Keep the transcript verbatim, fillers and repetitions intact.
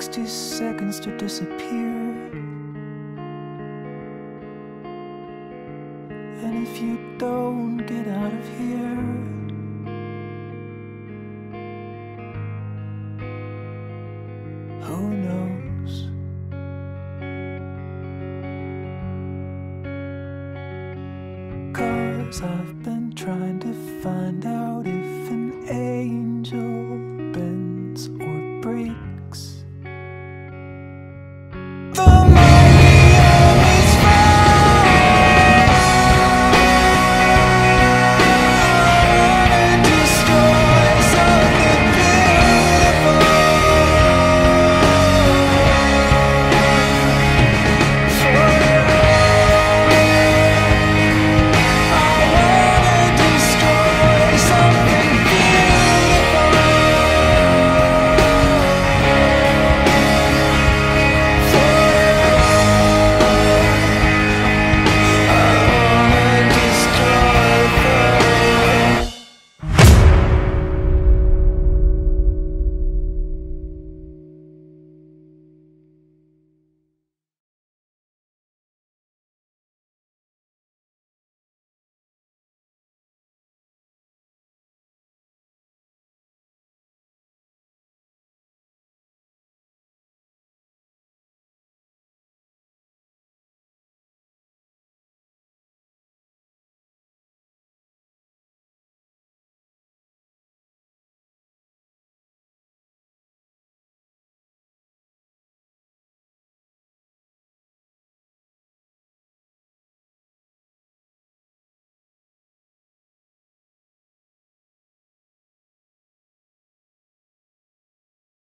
sixty seconds to disappear. And if you don't get out of here, who knows? Cause I've been trying to find out if